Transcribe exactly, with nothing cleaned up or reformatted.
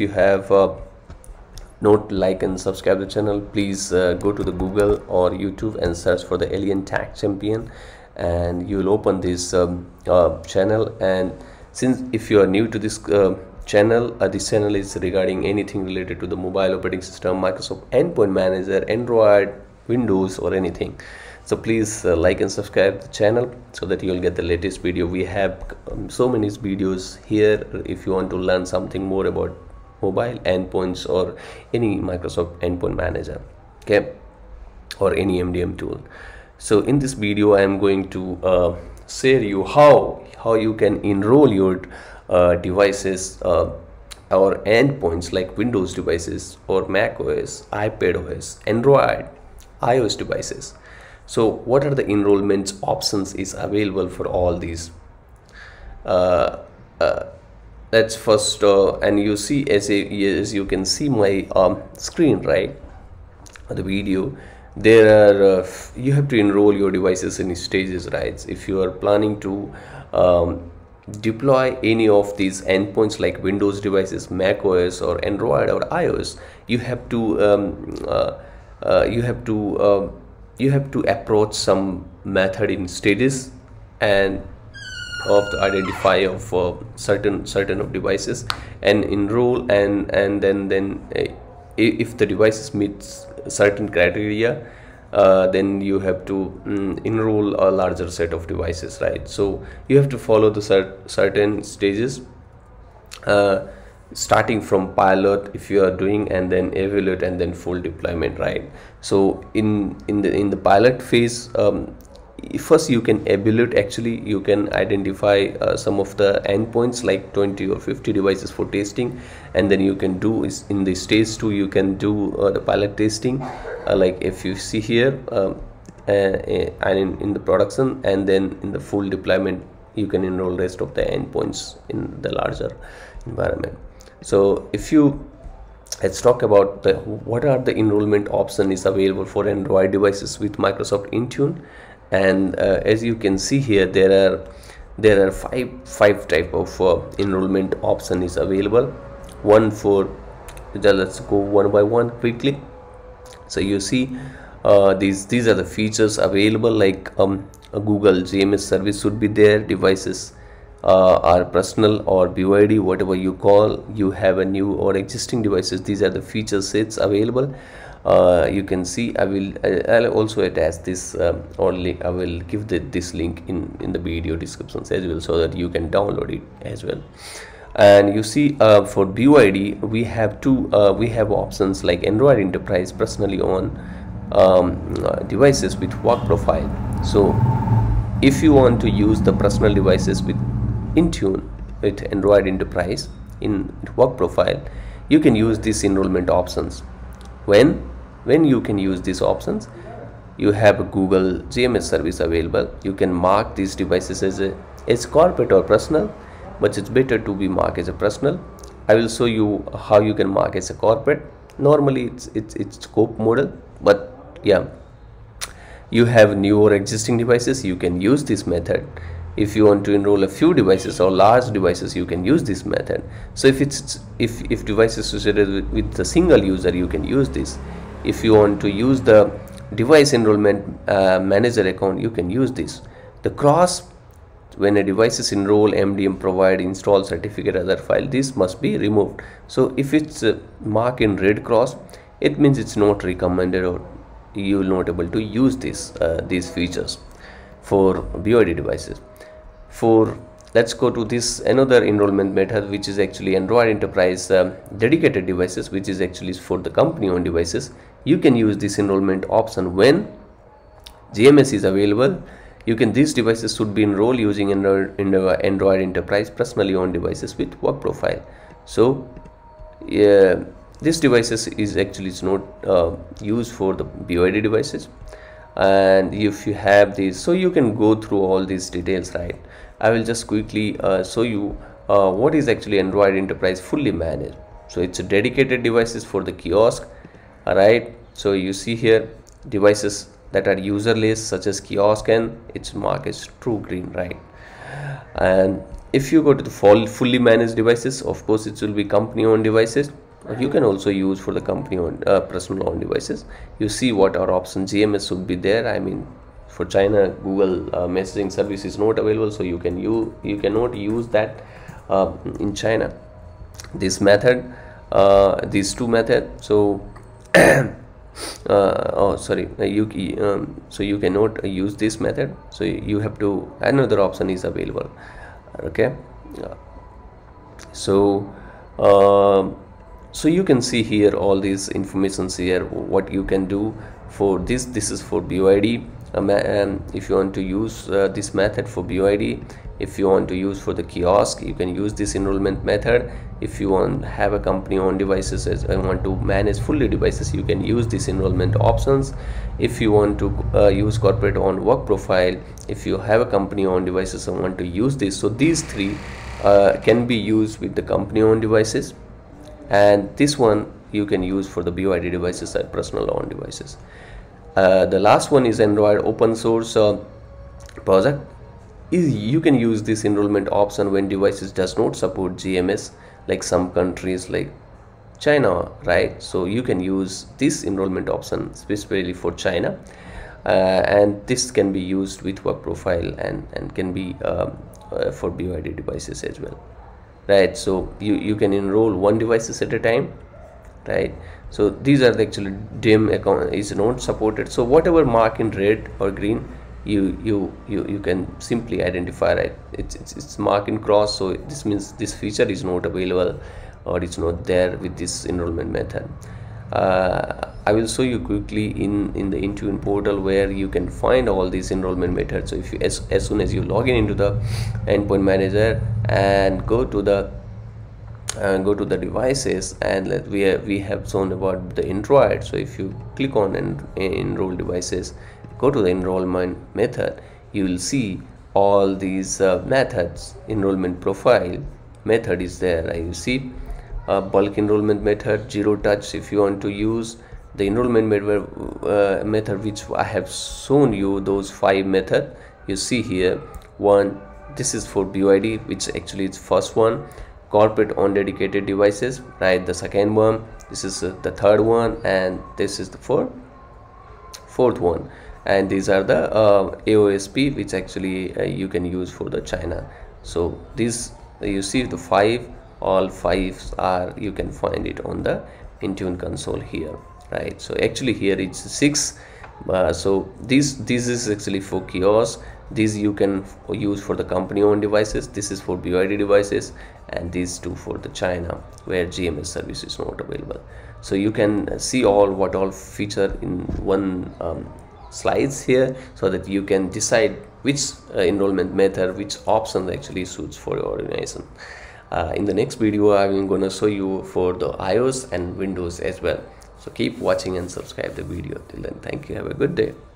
If you have uh, note, like and subscribe the channel, please uh, go to the Google or YouTube and search for the Alien Tech Champion, and you will open this um, uh, channel. And since if you are new to this uh, channel, uh, this channel is regarding anything related to the mobile operating system, Microsoft Endpoint Manager, Android, Windows, or anything. So please uh, like and subscribe the channel so that you'll get the latest video. We have um, so many videos here. If you want to learn something more about mobile endpoints or any Microsoft Endpoint Manager, okay, or any M D M tool. So in this video I am going to uh, share you how how you can enroll your uh, devices uh, or endpoints like Windows devices or Mac O S, iPad O S, Android, iOS devices. So what are the enrollment options is available for all these? uh, uh, Let's first, uh, and you see, as, a, as you can see my um, screen, right, the video, there are, uh, you have to enroll your devices in stages, right? If you are planning to um, deploy any of these endpoints like Windows devices, Mac O S, or Android, or iOS, you have to, um, uh, uh, you have to, uh, you have to approach some method in stages and of the identifier of uh, certain certain of devices and enroll, and and then then uh, if the devices meets certain criteria, uh, then you have to mm, enroll a larger set of devices, right? So you have to follow the cert certain stages, uh, starting from pilot if you are doing, and then evaluate, and then full deployment, right? So in in the in the pilot phase, um, first you can evaluate. Actually you can identify uh, some of the endpoints like twenty or fifty devices for testing, and then you can do is in the stage two you can do uh, the pilot testing, uh, like if you see here, um, uh, and in, in the production, and then in the full deployment you can enroll rest of the endpoints in the larger environment. So if you let's talk about the, what are the enrollment option is available for Android devices with Microsoft Intune. And uh, as you can see here, there are there are five five type of uh, enrollment option is available. One for let's go one by one quickly. So you see uh, these these are the features available, like um, a Google G M S service should be there. Devices uh, are personal or B Y O D, whatever you call. You have a new or existing devices. These are the feature sets available. Uh, you can see I will I'll also attach this um, or link. I will give the, this link in in the video descriptions as well, so that you can download it as well. And you see uh, for B Y O D we have two uh, we have options like Android Enterprise, personally owned um, uh, devices with work profile. So if you want to use the personal devices with Intune with Android Enterprise in work profile, you can use these enrollment options. When when you can use these options, you have a Google G M S service available. You can mark these devices as a as corporate or personal, but it's better to be marked as a personal. I will show you how you can mark as a corporate. Normally it's it's it's scope model, but yeah, you have new or existing devices. You can use this method. If you want to enroll a few devices or large devices, you can use this method. So if it's if if device is associated with, with the single user, you can use this. If you want to use the device enrollment uh, manager account, you can use this. The cross, when a device is enrolled, M D M provide install certificate other file, this must be removed. So if it's uh, marked in red cross, it means it's not recommended or you will not able to use this uh, these features for B Y O D devices. For let's go to this another enrollment method, which is actually Android Enterprise uh, dedicated devices, which is actually for the company owned devices. You can use this enrollment option when G M S is available. You can these devices should be enrolled using Android, Android Enterprise personally owned devices with work profile. So yeah, this devices is actually is not uh, used for the B Y O D devices. And if you have these, so you can go through all these details, right? I will just quickly uh, show you uh, what is actually Android Enterprise fully managed. So it's a dedicated devices for the kiosk. All right, so you see here devices that are userless such as kiosk, and it's marked as true green, right? And If you go to the full, fully managed devices, of course it will be company owned devices, or you can also use for the company owned uh, personal owned devices. You see what our option G M S would be there. I mean, for China, Google uh, messaging service is not available, so you can you you cannot use that uh, in China. This method, uh, these two methods. So Uh, oh sorry you um, so you cannot use this method, so you have to, another option is available. Okay, so uh, so you can see here all these informations here, what you can do for this. This is for B Y O D, um, and if you want to use uh, this method for B Y O D, if you want to use for the kiosk, you can use this enrollment method. If you want have a company owned devices, as I want to manage fully devices, you can use this enrollment options. If you want to uh, use corporate owned work profile, if you have a company owned devices and want to use this, so these three uh, can be used with the company owned devices, and this one you can use for the B Y O D devices and personal owned devices. Uh, the last one is Android open source uh, project. You can use this enrollment option when devices does not support G M S, like some countries like China, right? So you can use this enrollment option specifically for China, uh, and this can be used with work profile and and can be um, uh, for B Y O D devices as well, right? So you you can enroll one devices at a time, right? So these are the actually D M account is not supported, so whatever mark in red or green, You, you you you can simply identify, right? It's, it's it's mark in cross, so this means this feature is not available or it's not there with this enrollment method. uh, I will show you quickly in in the Intune portal where you can find all these enrollment methods. So if you as, as soon as you log in into the Endpoint Manager and go to the uh, go to the devices, and let we have, we have shown about the Android. So if you click on en enroll devices, go to the enrollment method, you will see all these uh, methods. Enrollment profile method is there. I will see uh, bulk enrollment method, zero touch. If you want to use the enrollment method, uh, method which I have shown you, those five method you see here. One, this is for B Y O D, which actually is first one, corporate on dedicated devices, right? The second one, this is uh, the third one, and this is the fourth fourth one. And these are the uh, A O S P, which actually uh, you can use for the China. So these you see the five, all fives are, you can find it on the Intune console here, right? So actually here it's six. Uh, so this this is actually for kiosk. These you can use for the company owned devices. This is for B Y O D devices, and these two for the China where G M S service is not available. So you can see all what all feature in one um, slides here, so that you can decide which uh, enrollment method, which option actually suits for your organization. Uh, in the next video, I'm going to show you for the iOS and Windows as well. So keep watching and subscribe the video. Till then, thank you. Have a good day.